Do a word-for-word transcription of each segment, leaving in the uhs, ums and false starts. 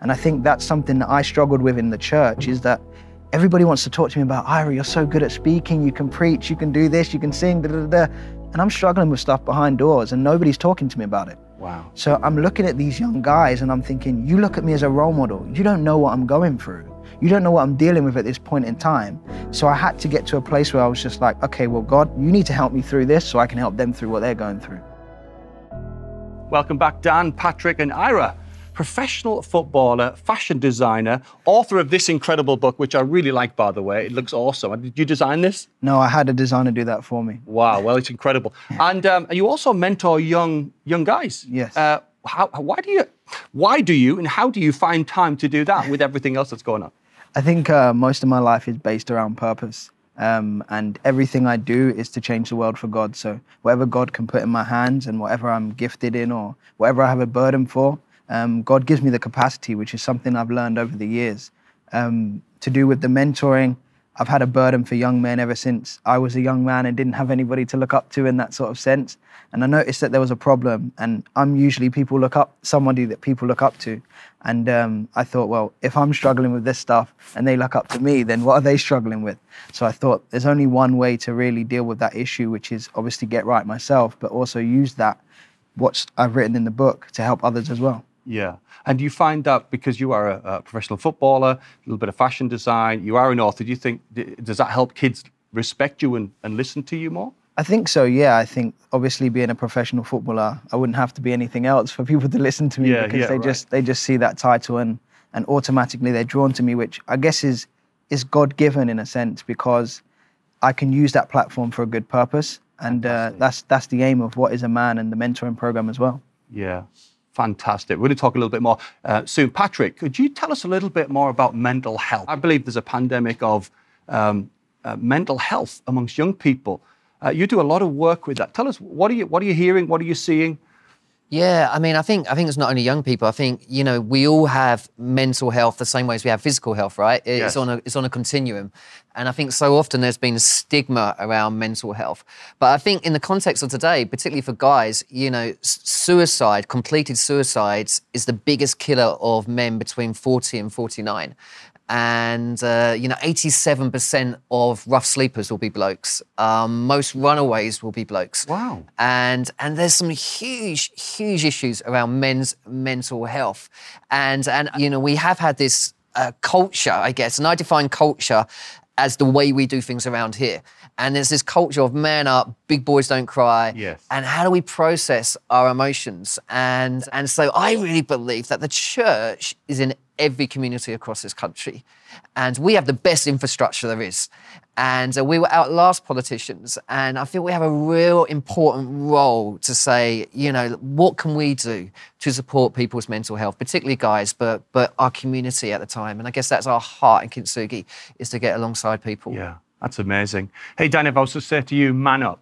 And I think that's something that I struggled with in the church, is that everybody wants to talk to me about, Ira, you're so good at speaking, you can preach, you can do this, you can sing, da, da, da, da. And I'm struggling with stuff behind doors and nobody's talking to me about it. Wow. So I'm looking at these young guys and I'm thinking, you look at me as a role model. You don't know what I'm going through. You don't know what I'm dealing with at this point in time. So I had to get to a place where I was just like, okay, well, God, you need to help me through this so I can help them through what they're going through. Welcome back, Dan, Patrick, and Ira. Professional footballer, fashion designer, author of this incredible book, which I really like, by the way. It looks awesome. Did you design this? No, I had a designer do that for me. Wow, well, it's incredible. And um, you also mentor young young guys. Yes. Uh, how, why do you, why do you, and how do you find time to do that with everything else that's going on? I think uh, most of my life is based around purpose. Um, and everything I do is to change the world for God. So whatever God can put in my hands and whatever I'm gifted in or whatever I have a burden for, Um, God gives me the capacity, which is something I've learned over the years. Um, to do with the mentoring, I've had a burden for young men ever since I was a young man and didn't have anybody to look up to in that sort of sense. And I noticed that there was a problem, and I'm usually people look up, somebody that people look up to. And um, I thought, well, if I'm struggling with this stuff and they look up to me, then what are they struggling with? So I thought there's only one way to really deal with that issue, which is obviously get right myself, but also use that, what I've written in the book, to help others as well. Yeah. And you find that because you are a, a professional footballer, a little bit of fashion design, you are an author, do you think, does that help kids respect you and, and listen to you more? I think so, yeah. I think obviously being a professional footballer, I wouldn't have to be anything else for people to listen to me, yeah, because yeah, they, right. just, they just see that title and, and automatically they're drawn to me, which I guess is, is God-given in a sense, because I can use that platform for a good purpose. And uh, that's, that's the aim of What Is a Man and the mentoring program as well. Yeah. Fantastic. We're going to talk a little bit more uh, soon. Patrick, could you tell us a little bit more about mental health? I believe there's a pandemic of um, uh, mental health amongst young people. Uh, you do a lot of work with that. Tell us, what are you, what are you hearing? What are you seeing? Yeah, I mean, I think I think it's not only young people. I think, you know, we all have mental health the same way as we have physical health, right? It's, yes. on a, it's on a continuum. And I think so often there's been stigma around mental health. But I think in the context of today, particularly for guys, you know, suicide, completed suicides is the biggest killer of men between forty and forty-nine. And, uh, you know, eighty-seven percent of rough sleepers will be blokes. Um, most runaways will be blokes. Wow. And and there's some huge, huge issues around men's mental health. And, and you know, we have had this uh, culture, I guess, and I define culture as the way we do things around here. And there's this culture of man up, big boys don't cry. Yes. And how do we process our emotions? And, and so I really believe that the church is in every community across this country. And we have the best infrastructure there is. And uh, we will outlast politicians. And I feel we have a real important role to say, you know, what can we do to support people's mental health, particularly guys, but but our community at the time. And I guess that's our heart in Kintsugi, is to get alongside people. Yeah, that's amazing. Hey, Dan, if I was to say to you, man up,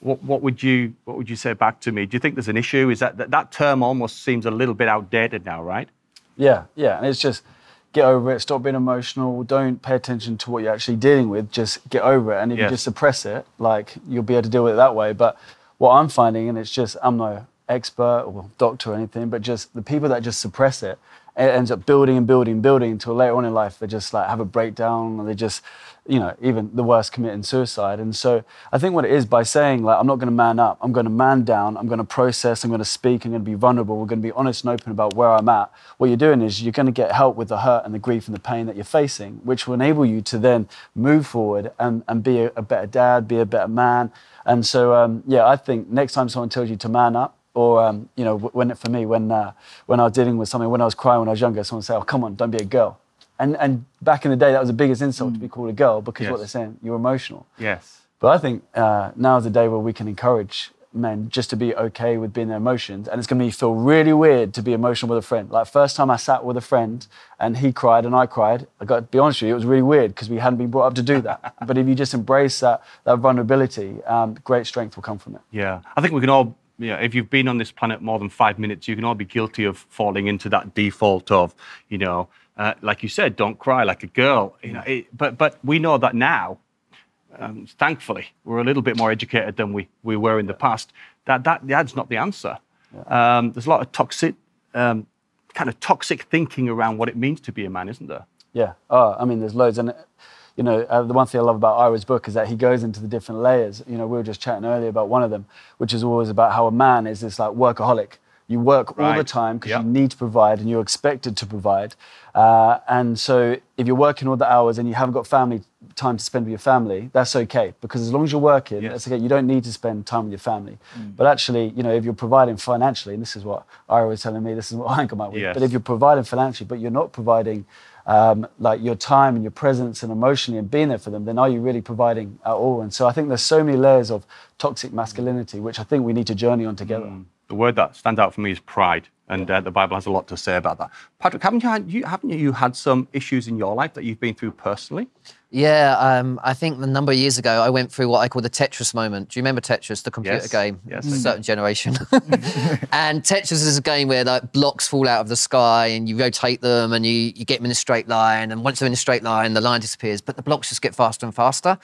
What, what would you what would you say back to me? Do you think there's an issue? Is that, that that term almost seems a little bit outdated now, right? Yeah, yeah, and it's just get over it. Stop being emotional. Don't pay attention to what you're actually dealing with. Just get over it. And if yes. you just suppress it, like you'll be able to deal with it that way. But what I'm finding, and it's just I'm no expert or doctor or anything, but just the people that just suppress it, it ends up building and building and building until later on in life they just like have a breakdown, or they just, you know, even the worst, committing suicide. And so I think what it is, by saying like, I'm not going to man up, I'm going to man down, I'm going to process, I'm going to speak, I'm going to be vulnerable, we're going to be honest and open about where I'm at. What you're doing is you're going to get help with the hurt and the grief and the pain that you're facing, which will enable you to then move forward and, and be a, a better dad, be a better man. And so, um, yeah, I think next time someone tells you to man up, or, um, you know, when for me, when, uh, when I was dealing with something, when I was crying when I was younger, someone said, oh, come on, don't be a girl. And, and back in the day, that was the biggest insult, mm. to be called a girl, because yes. what they're saying, you're emotional. Yes. But I think uh, now is the day where we can encourage men just to be okay with being their emotions. And it's going to feel really weird to be emotional with a friend. Like, first time I sat with a friend and he cried and I cried, I got to be honest with you, it was really weird because we hadn't been brought up to do that. But if you just embrace that, that vulnerability, um, great strength will come from it. Yeah. I think we can all... Yeah, if you've been on this planet more than five minutes, you can all be guilty of falling into that default of, you know, uh, like you said, don't cry like a girl. You know, it, but but we know that now, um, thankfully, we're a little bit more educated than we, we were in the past. That that that's not the answer. Um, there's a lot of toxic um, kind of toxic thinking around what it means to be a man, isn't there? Yeah. Oh, I mean, there's loads. And, you know, uh, the one thing I love about Ira's book is that he goes into the different layers. You know, we were just chatting earlier about one of them, which is always about how a man is this, like, workaholic. You work right. all the time because yep. you need to provide and you're expected to provide. Uh, and so if you're working all the hours and you haven't got family time to spend with your family, that's okay. Because as long as you're working, yes. that's okay. You don't need to spend time with your family. Mm. But actually, you know, if you're providing financially, and this is what Ira was telling me, this is what I come up with. Yes. But if you're providing financially, but you're not providing um, like your time and your presence and emotionally and being there for them, then are you really providing at all? And so I think there's so many layers of toxic masculinity, which I think we need to journey on together. Mm. The word that stands out for me is pride, and uh, the Bible has a lot to say about that. Patrick, haven't you, had, you, haven't you had some issues in your life that you've been through personally? Yeah, um, I think a number of years ago, I went through what I call the Tetris moment. Do you remember Tetris, the computer yes. game? Yes. A certain generation. And Tetris is a game where, like, blocks fall out of the sky and you rotate them and you, you get them in a straight line. And once they're in a straight line, the line disappears, but the blocks just get faster and faster.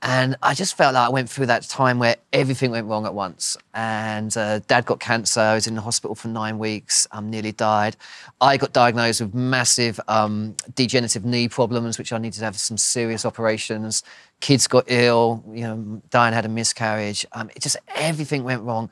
And I just felt like I went through that time where everything went wrong at once. And uh, Dad got cancer. I was in the hospital for nine weeks. Um, nearly died. I got diagnosed with massive um, degenerative knee problems, which I needed to have some serious operations. Kids got ill. You know, Diane had a miscarriage. Um, it just everything went wrong,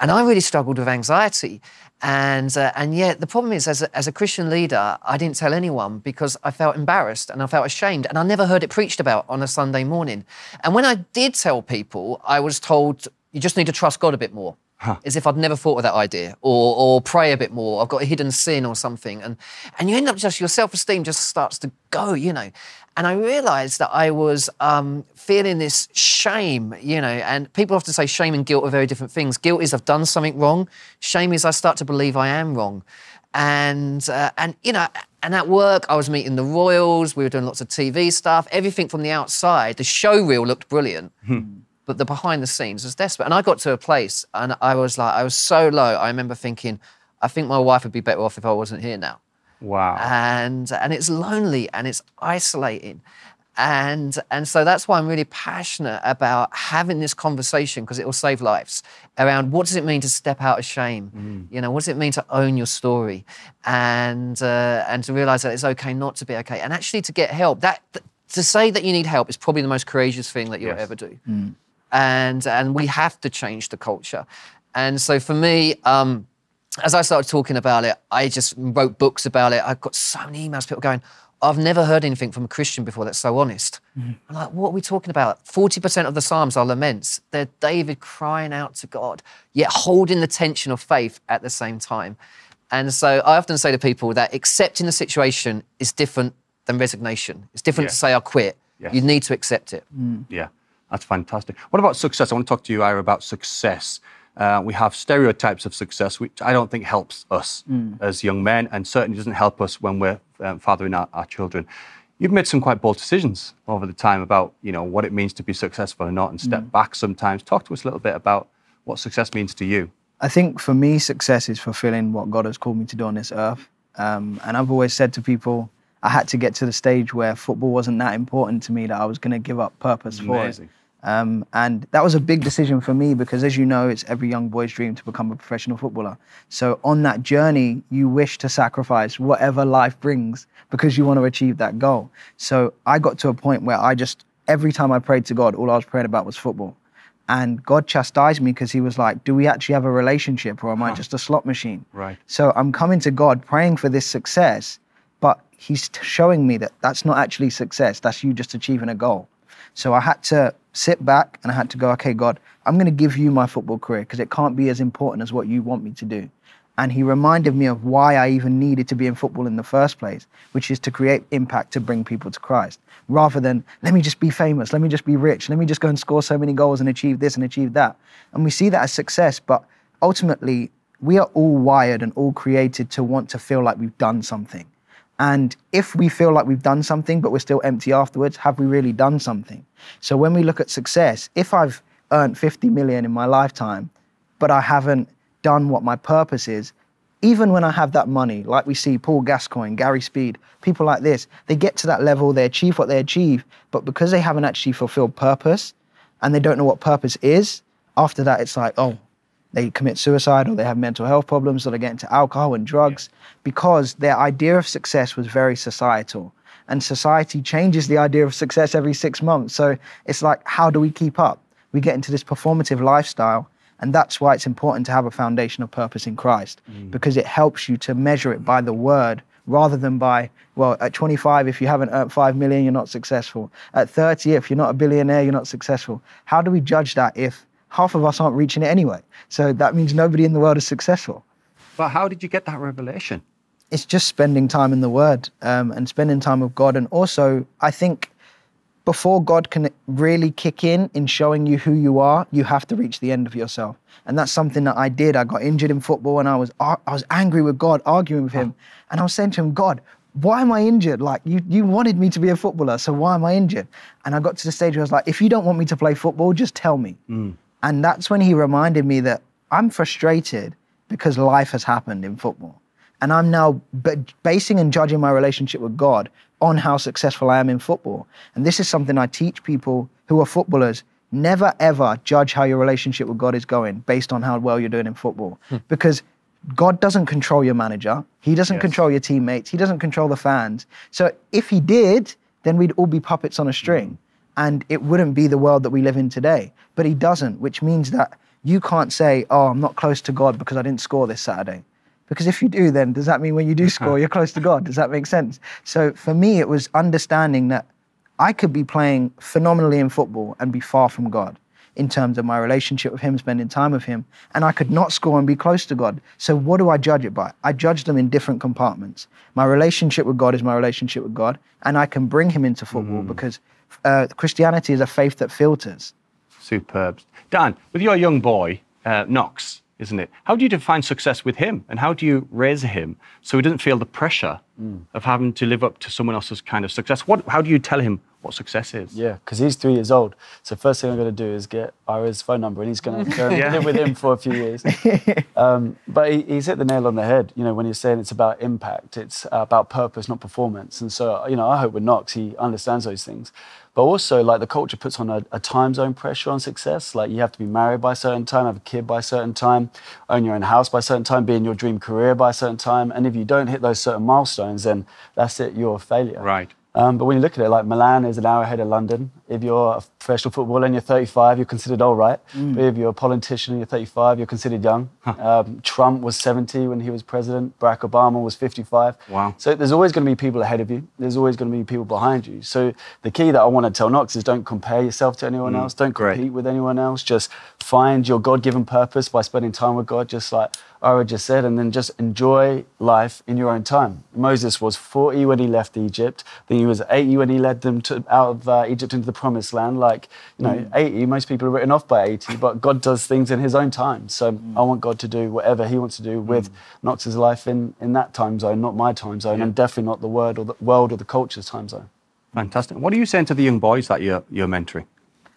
and I really struggled with anxiety. And uh, and yet the problem is, as a, as a Christian leader, I didn't tell anyone because I felt embarrassed and I felt ashamed, and I never heard it preached about on a Sunday morning. And when I did tell people, I was told you just need to trust God a bit more. Huh. As if I'd never thought of that idea, or, or pray a bit more. I've got a hidden sin or something. And, and you end up just, your self-esteem just starts to go, you know. And I realised that I was um, feeling this shame, you know. And people often say shame and guilt are very different things. Guilt is I've done something wrong. Shame is I start to believe I am wrong. And, uh, and you know, and at work, I was meeting the royals. We were doing lots of T V stuff. Everything from the outside, the show reel looked brilliant. Hmm. But the behind the scenes was desperate. And I got to a place and I was like, I was so low. I remember thinking, I think my wife would be better off if I wasn't here now. Wow. And and it's lonely and it's isolating. And, and so that's why I'm really passionate about having this conversation, because it will save lives, around what does it mean to step out of shame? Mm. You know, what does it mean to own your story? And, uh, and to realize that it's okay not to be okay. And actually to get help. That, th to say that you need help is probably the most courageous thing that you'll yes. ever do. Mm. And, and we have to change the culture. And so for me, um, as I started talking about it, I just wrote books about it. I got so many emails, people going, I've never heard anything from a Christian before that's so honest. Mm-hmm. I'm like, what are we talking about? forty percent of the Psalms are laments. They're David crying out to God, yet holding the tension of faith at the same time. And so I often say to people that accepting the situation is different than resignation. It's different yeah. to say, I'll quit. Yes. You need to accept it. Mm. Yeah. That's fantastic. What about success? I want to talk to you, Ira, about success. Uh, we have stereotypes of success, which I don't think helps us mm. as young men, and certainly doesn't help us when we're um, fathering our, our children. You've made some quite bold decisions over the time about, you know, what it means to be successful or not, and step mm. back sometimes. Talk to us a little bit about what success means to you. I think for me, success is fulfilling what God has called me to do on this earth. Um, and I've always said to people, I had to get to the stage where football wasn't that important to me that I was going to give up purpose Amazing. for it. Um, and that was a big decision for me because, as you know, it's every young boy's dream to become a professional footballer. So on that journey, you wish to sacrifice whatever life brings because you want to achieve that goal. So I got to a point where I just, every time I prayed to God, all I was praying about was football. And God chastised me because he was like, do we actually have a relationship, or am huh. I just a slot machine? Right. So I'm coming to God praying for this success, but he's showing me that that's not actually success. That's you just achieving a goal. So I had to sit back and I had to go, okay, God, I'm going to give you my football career because it can't be as important as what you want me to do. And he reminded me of why I even needed to be in football in the first place, which is to create impact, to bring people to Christ, rather than let me just be famous, let me just be rich, let me just go and score so many goals and achieve this and achieve that. And we see that as success, but ultimately we are all wired and all created to want to feel like we've done something. And if we feel like we've done something, but we're still empty afterwards, have we really done something? So when we look at success, if I've earned fifty million in my lifetime, but I haven't done what my purpose is, even when I have that money, like we see Paul Gascoigne, Gary Speed, people like this, they get to that level, they achieve what they achieve, but because they haven't actually fulfilled purpose and they don't know what purpose is, after that, it's like, oh, They commit suicide or they have mental health problems or they get into alcohol and drugs yeah. because their idea of success was very societal. And society changes the idea of success every six months. So it's like, how do we keep up? We get into this performative lifestyle. And that's why it's important to have a foundation of purpose in Christ, mm. because it helps you to measure it by the word rather than by, well, at twenty-five, if you haven't earned five million, you're not successful. At thirty, if you're not a billionaire, you're not successful. How do we judge that if half of us aren't reaching it anyway? So that means nobody in the world is successful. But how did you get that revelation? It's just spending time in the word um, and spending time with God. And also, I think before God can really kick in in showing you who you are, you have to reach the end of yourself. And that's something that I did. I got injured in football and I was I was angry with God, arguing with him. And I was saying to him, God, why am I injured? Like, you, you wanted me to be a footballer, so why am I injured? And I got to the stage where I was like, if you don't want me to play football, just tell me. Mm. And that's when he reminded me that I'm frustrated because life has happened in football. And I'm now basing and judging my relationship with God on how successful I am in football. And this is something I teach people who are footballers. Never, ever judge how your relationship with God is going based on how well you're doing in football. Hmm. Because God doesn't control your manager. He doesn't yes. control your teammates. He doesn't control the fans. So if he did, then we'd all be puppets on a string. Mm. And it wouldn't be the world that we live in today. But he doesn't, which means that you can't say, oh, I'm not close to God because I didn't score this Saturday. Because if you do, then does that mean when you do score, you're close to God? Does that make sense? So for me, it was understanding that I could be playing phenomenally in football and be far from God in terms of my relationship with him, spending time with him, and I could not score and be close to God. So what do I judge it by? I judge them in different compartments. My relationship with God is my relationship with God, and I can bring him into football mm. because uh, Christianity is a faith that filters. Superb. Dan, with your young boy, uh, Knox, isn't it? How do you define success with him and how do you raise him so he doesn't feel the pressure mm. of having to live up to someone else's kind of success? What, how do you tell him what success is? Yeah, because he's three years old. So first thing I'm going to do is get Ira's phone number and he's going to go yeah. live with him for a few years. Um, but he, he's hit the nail on the head, you know, when he's saying it's about impact, it's about purpose, not performance. And so, you know, I hope with Knox, he understands those things. But also, like, the culture puts on a, a time zone pressure on success. Like, you have to be married by a certain time, have a kid by a certain time, own your own house by a certain time, be in your dream career by a certain time. And if you don't hit those certain milestones, then that's it, you're a failure. Right. Um, but when you look at it, like, Milan is an hour ahead of London. If you're a professional footballer and you're thirty-five, you're considered all right. Mm. But if you're a politician and you're thirty-five, you're considered young. Huh. Um, Trump was seventy when he was president. Barack Obama was fifty-five. Wow. So there's always going to be people ahead of you. There's always going to be people behind you. So the key that I want to tell Knox is don't compare yourself to anyone mm. else. Don't compete Great. with anyone else. Just find your God-given purpose by spending time with God, just like Ira just said, and then just enjoy life in your own time. Moses was forty when he left Egypt. Then he was eighty when he led them to, out of uh, Egypt into the promised land. Like, you know, mm. eighty, most people are written off by eighty, but God does things in his own time. So mm. I want God to do whatever he wants to do with mm. Knox's life in, in that time zone, not my time zone, yeah. and definitely not the word or the world or the culture's time zone. Fantastic. What are you saying to the young boys that you're, you're mentoring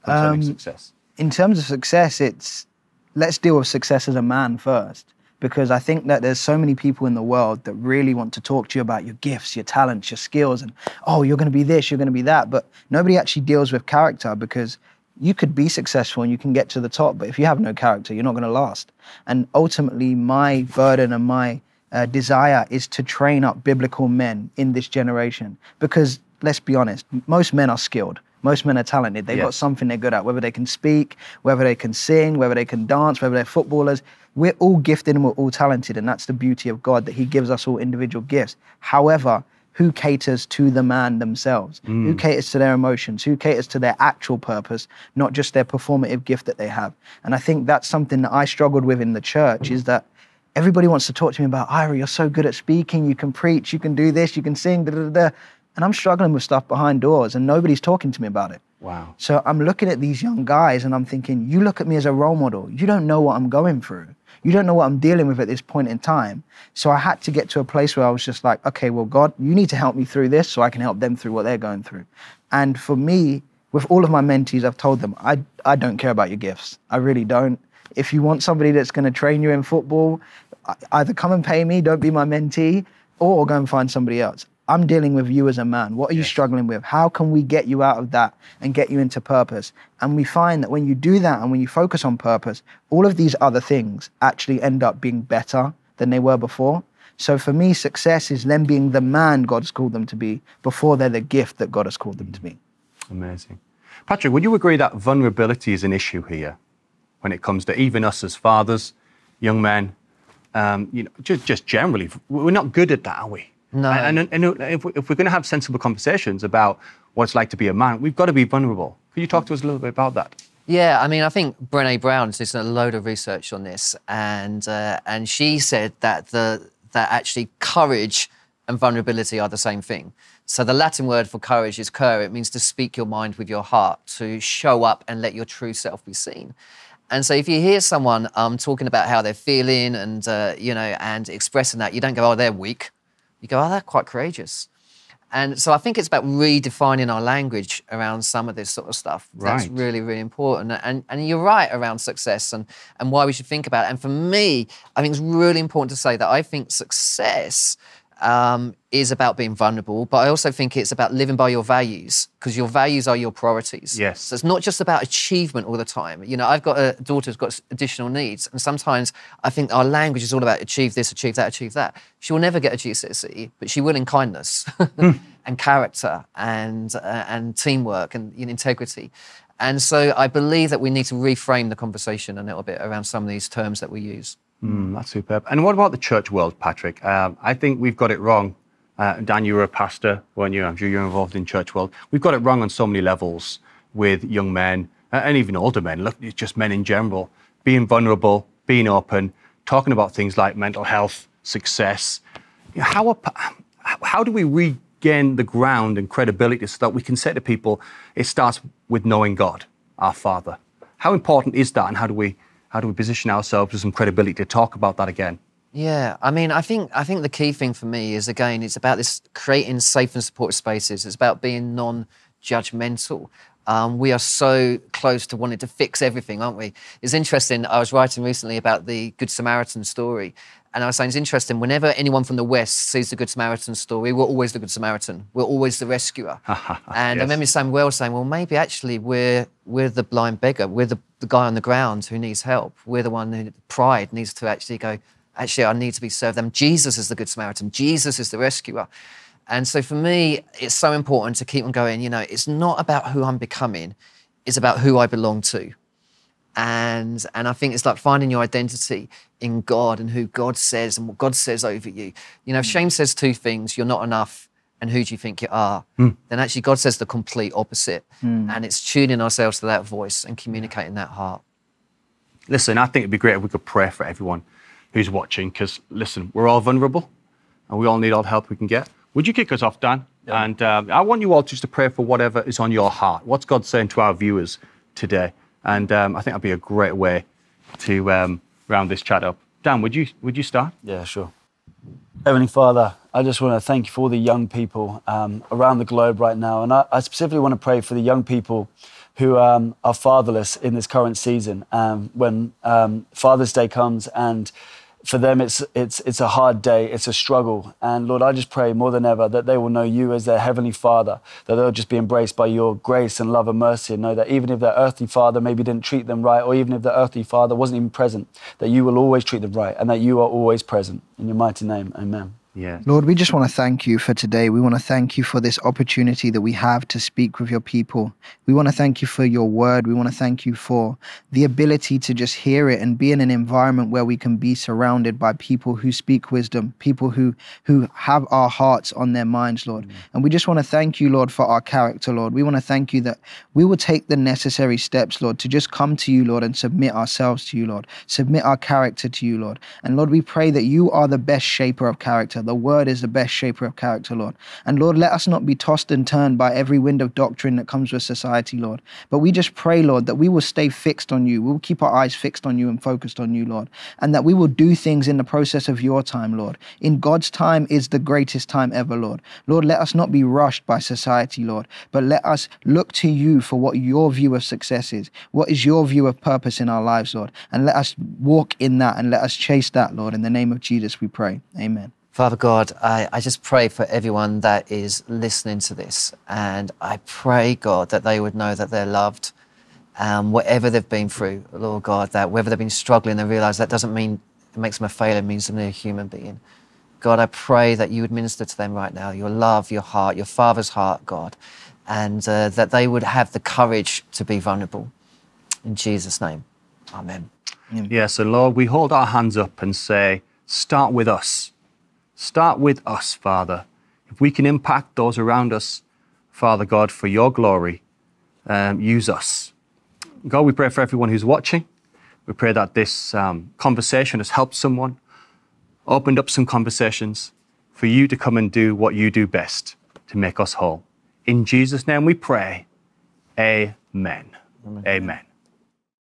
concerning um, success? In terms of success, it's, let's deal with success as a man first. Because I think that there's so many people in the world that really want to talk to you about your gifts, your talents, your skills, and, oh, you're going to be this, you're going to be that. But nobody actually deals with character, because you could be successful and you can get to the top, but if you have no character, you're not going to last. And ultimately, my burden and my uh, desire is to train up biblical men in this generation. Because let's be honest, most men are skilled. Most men are talented. They've yes. got something they're good at, whether they can speak, whether they can sing, whether they can dance, whether they're footballers. We're all gifted and we're all talented, and that's the beauty of God, that he gives us all individual gifts. However, who caters to the man themselves? Mm. Who caters to their emotions? Who caters to their actual purpose, not just their performative gift that they have? And I think that's something that I struggled with in the church, mm. is that everybody wants to talk to me about, Ira, you're so good at speaking, you can preach, you can do this, you can sing, da da da. And I'm struggling with stuff behind doors and nobody's talking to me about it. Wow. So I'm looking at these young guys and I'm thinking, you look at me as a role model. You don't know what I'm going through. You don't know what I'm dealing with at this point in time. So I had to get to a place where I was just like, okay, well, God, you need to help me through this so I can help them through what they're going through. And for me, with all of my mentees, I've told them, I, I don't care about your gifts. I really don't. If you want somebody that's going to train you in football, either come and pay me, don't be my mentee, or go and find somebody else. I'm dealing with you as a man. What are you struggling with? How can we get you out of that and get you into purpose? And we find that when you do that and when you focus on purpose, all of these other things actually end up being better than they were before. So for me, success is them being the man God's called them to be before they're the gift that God has called them to be. Amazing. Patrick, would you agree that vulnerability is an issue here when it comes to even us as fathers, young men, um, you know, just, just generally, we're not good at that, are we? No. And, and, and if we're going to have sensible conversations about what it's like to be a man, we've got to be vulnerable. Could you talk to us a little bit about that? Yeah, I mean, I think Brené Brown has done a load of research on this, and uh, and she said that the that actually courage and vulnerability are the same thing. So the Latin word for courage is cur. It means to speak your mind with your heart, to show up and let your true self be seen. And so if you hear someone um, talking about how they're feeling and uh, you know and expressing that, you don't go, oh, they're weak. You go, oh, they're quite courageous. And so I think it's about redefining our language around some of this sort of stuff. Right. That's really, really important. And, and you're right around success and, and why we should think about it. And for me, I think it's really important to say that I think success um, is about being vulnerable, but I also think it's about living by your values, because your values are your priorities. Yes. So it's not just about achievement all the time. You know, I've got a daughter who's got additional needs, and sometimes I think our language is all about achieve this, achieve that, achieve that. She will never get a G C S E, but she will in kindness mm. and character and, uh, and teamwork and, you know, integrity. And so I believe that we need to reframe the conversation a little bit around some of these terms that we use. Mm, that's superb. And what about the church world, Patrick? Um, I think we've got it wrong. Uh, Dan, you were a pastor, weren't you? I'm sure you're involved in church world. We've got it wrong on so many levels with young men uh, and even older men. Look, it's just men in general. Being vulnerable, being open, talking about things like mental health, success. You know, how, are, how do we regain the ground and credibility so that we can say to people, it starts with knowing God, our Father. How important is that, and how do we How do we position ourselves with some credibility to talk about that again? Yeah, I mean, I think I think the key thing for me is, again, it's about this creating safe and supportive spaces. It's about being non-judgmental. Um, we are so close to wanting to fix everything, aren't we? It's interesting, I was writing recently about the Good Samaritan story, and I was saying it's interesting, whenever anyone from the West sees the Good Samaritan story, we're always the Good Samaritan. We're always the rescuer. And yes. I remember Samuel saying, well, maybe actually we're, we're the blind beggar. We're the, the guy on the ground who needs help. We're the one who pride needs to actually go, actually, I need to be served them. Jesus is the Good Samaritan. Jesus is the rescuer. And so for me, it's so important to keep on going, you know, it's not about who I'm becoming. It's about who I belong to. And and I think it's like finding your identity in God and who God says and what God says over you. You know, if shame says two things, you're not enough and who do you think you are, mm. then actually God says the complete opposite. Mm. And it's tuning ourselves to that voice and communicating that heart. Listen, I think it'd be great if we could pray for everyone who's watching, because listen, we're all vulnerable and we all need all the help we can get. Would you kick us off, Dan? Yeah. And uh, I want you all just to pray for whatever is on your heart. What's God saying to our viewers today? And um, I think that'd be a great way to um, round this chat up. Dan, would you would you start? Yeah, sure. Heavenly Father, I just want to thank you for all the young people um, around the globe right now. And I, I specifically want to pray for the young people who um, are fatherless in this current season. Um, when um, Father's Day comes, and for them, it's, it's, it's a hard day. It's a struggle. And Lord, I just pray more than ever that they will know you as their heavenly Father, that they'll just be embraced by your grace and love and mercy, and know that even if their earthly father maybe didn't treat them right, or even if their earthly father wasn't even present, that you will always treat them right and that you are always present. In your mighty name, amen. Yeah. Lord, we just want to thank you for today. We want to thank you for this opportunity that we have to speak with your people. We want to thank you for your word. We want to thank you for the ability to just hear it and be in an environment where we can be surrounded by people who speak wisdom, people who, who have our hearts on their minds, Lord. Mm-hmm. And we just want to thank you, Lord, for our character, Lord. We want to thank you that we will take the necessary steps, Lord, to just come to you, Lord, and submit ourselves to you, Lord. Submit our character to you, Lord. And Lord, we pray that you are the best shaper of character. The word is the best shaper of character, Lord. And Lord, let us not be tossed and turned by every wind of doctrine that comes with society, Lord. But we just pray, Lord, that we will stay fixed on you. We'll keep our eyes fixed on you and focused on you, Lord. And that we will do things in the process of your time, Lord. In God's time is the greatest time ever, Lord. Lord, let us not be rushed by society, Lord. But let us look to you for what your view of success is. What is your view of purpose in our lives, Lord? And let us walk in that and let us chase that, Lord. In the name of Jesus, we pray. Amen. Father God, I, I just pray for everyone that is listening to this. And I pray, God, that they would know that they're loved, um, whatever they've been through, Lord God, that whether they've been struggling, they realize that doesn't mean it makes them a failure, it means they're a human being. God, I pray that you would minister to them right now, your love, your heart, your Father's heart, God, and uh, that they would have the courage to be vulnerable. In Jesus' name, amen. Yeah, so Lord, we hold our hands up and say, start with us. Start with us, Father. If we can impact those around us, Father God, for your glory, um, use us. God, we pray for everyone who's watching. We pray that this um, conversation has helped someone, opened up some conversations for you to come and do what you do best to make us whole. In Jesus' name we pray, amen. Amen. Amen.